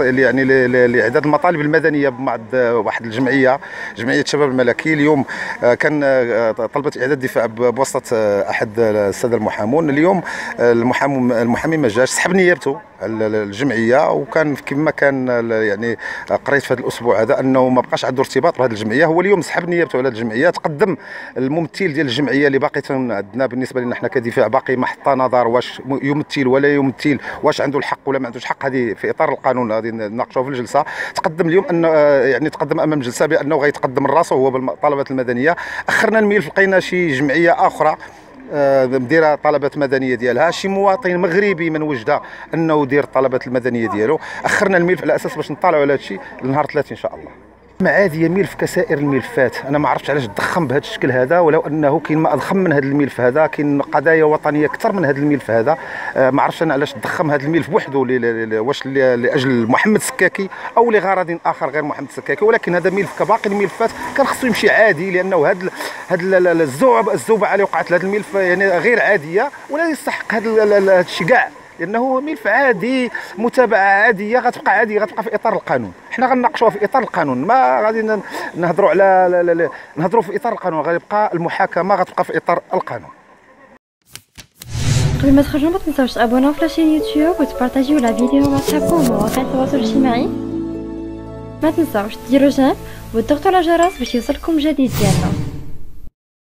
يعني لإعداد المطالب المدنية بمعض واحد الجمعية، جمعية شباب الملكي. اليوم كان طلبت إعداد دفاع بواسطة أحد السادة المحامون. اليوم المحامي ما جاش، سحب نيابته الجمعية، وكان كما كان يعني قريت في هذا الأسبوع هذا أنه ما بقاش عنده ارتباط بهذه الجمعية. هو اليوم سحب نيابته على الجمعية، تقدم الممثل ديال الجمعية اللي باقي عندنا بالنسبة لنا حنا كدفاع باقي ما حطى نظر واش يمثل ولا يمثل، واش عنده الحق ولا ما عندوش حق. هذه في إطار القانون غادي نناقشوا في الجلسه. تقدم اليوم ان يعني تقدم امام الجلسه بانه غيتقدم راسه هو بالطلبات المدنيه. اخرنا الملف، لقينا شي جمعيه اخرى مديره طلبات مدنيه ديالها، شي مواطن مغربي من وجده انه دير الطلبات المدنيه ديالو. اخرنا الملف على اساس باش نطالعوا على هذا الشيء لنهار 30 ان شاء الله. عادي ملف كسائر الملفات، انا ما عرفتش علاش تضخم بهذا الشكل هذا، ولو انه كاين ما اضخم من هذا الملف هذا، كاين قضايا وطنيه اكثر من هذا الملف هذا. ما عرفتش انا علاش تضخم هذا الملف بوحده، واش لاجل محمد السكاكي او لغرض اخر غير محمد السكاكي. ولكن هذا ملف كباقي الملفات كان خصو يمشي عادي، لانه هذا الزوبعه اللي وقعت لهذا الملف يعني غير عاديه، ولا يستحق هذا الشيء كاع، لانه ملف عادي، متابعه عاديه غتبقى عاديه، غتبقى في اطار القانون. حنا غنناقشوها في اطار القانون، ما غادي نهضروا على نهضروا في اطار القانون، غيبقى المحاكمه غتبقى في اطار القانون. قبل ما تخرجوا ما تنساوش تابوناو في لاشين يوتيوب وتبارطاجيو لا فيديو مع صحابكم ومواقع التواصل الاجتماعي. ما تنساوش ديروا جيم وتضغطوا على الجرس باش يوصلكم جديد ديالنا.